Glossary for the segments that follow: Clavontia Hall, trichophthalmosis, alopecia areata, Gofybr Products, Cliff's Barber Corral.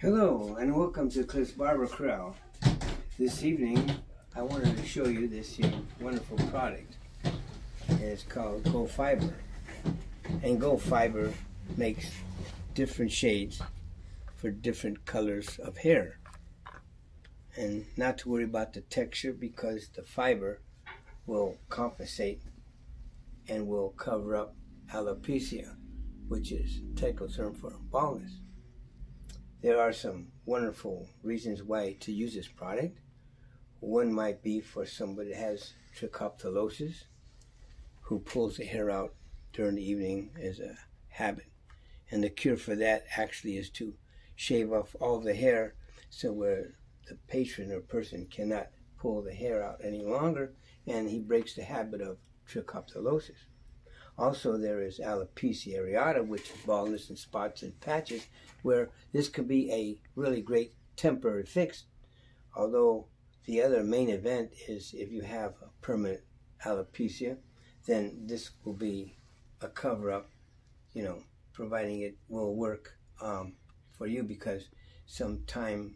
Hello and welcome to Cliff's Barber Corral. This evening I wanted to show you this wonderful product. It's called Gofybr. And Gofybr makes different shades for different colors of hair. And not to worry about the texture because the fiber will compensate and will cover up alopecia, which is a technical term for baldness. There are some wonderful reasons why to use this product. One might be for somebody that has trichophthalmosis, who pulls the hair out during the evening as a habit. And the cure for that actually is to shave off all the hair so where the patron or person cannot pull the hair out any longer, and he breaks the habit of trichophthalmosis. Also, there is alopecia areata, which is baldness and spots and patches, where this could be a really great temporary fix. Although the other main event is if you have a permanent alopecia, then this will be a cover-up, providing it will work for you, because sometime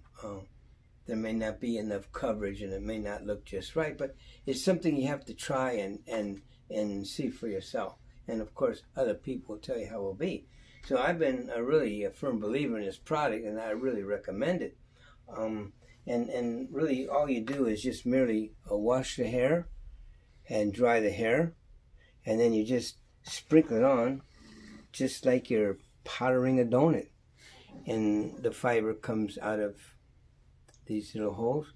there may not be enough coverage and it may not look just right, but it's something you have to try and see for yourself. And of course, other people will tell you how it will be. So I've been a firm believer in this product, and I really recommend it. And really, all you do is just merely wash the hair and dry the hair, and then you just sprinkle it on, just like you're powdering a donut. And the fiber comes out of these little holes,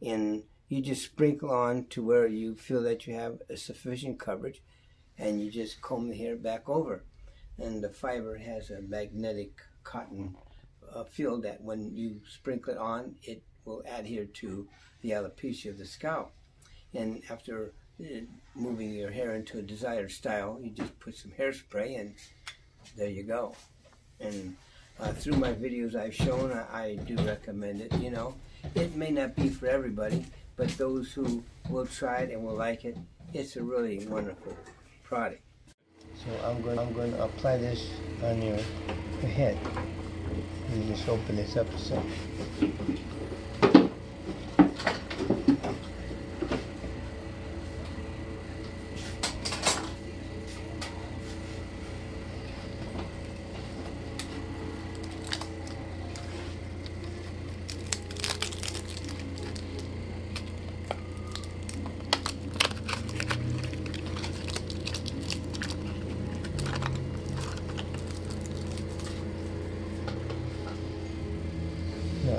and you just sprinkle on to where you feel that you have a sufficient coverage, and you just comb the hair back over. And the fiber has a magnetic cotton feel that when you sprinkle it on, it will adhere to the alopecia of the scalp. And after moving your hair into a desired style, you just put some hairspray and there you go. And through my videos I've shown, I do recommend it. It may not be for everybody, but those who will try it and will like it, it's a really wonderful product. So I'm going to apply this on your head. You just open this up yourself.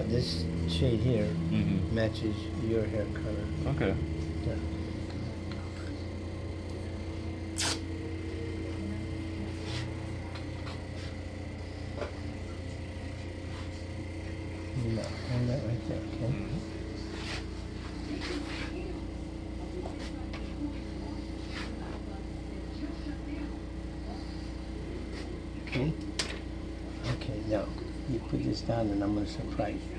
This shade here matches your hair color. Okay. Yeah. No, hold that right there, okay? Okay. Okay, now you put this down and I'm going to surprise you.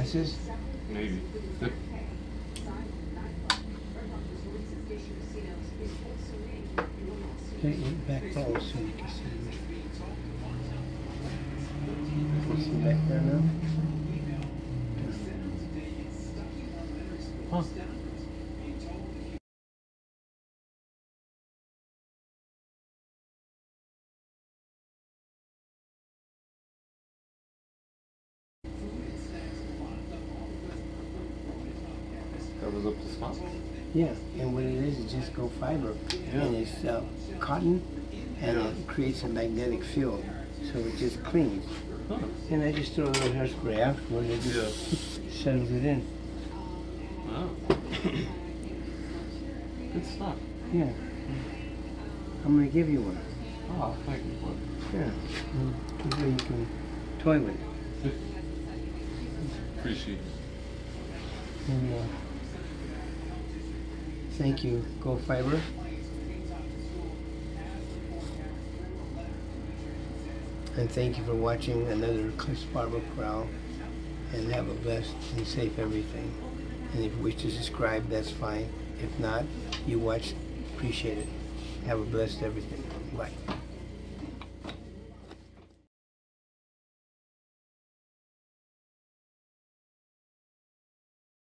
glasses? Maybe. Can't look back forward so you can see me. Can you see back there now? Huh. Covers up the spot? Yeah, and what it is just Gofybr, yeah. And it's cotton, and yeah. It creates a magnetic field, so it just cleans. Huh. And I just throw a little hairspray afterwards, it just settles it in. Wow. Good stuff. Yeah. I'm going to give you one. Oh, thank you. Yeah. That way you can toy with it. Appreciate it. And, thank you, Gofybr. And thank you for watching another Cliff's Barber Corral. And have a blessed and safe everything. And if you wish to subscribe, that's fine. If not, you watch. Appreciate it. Have a blessed everything. Bye.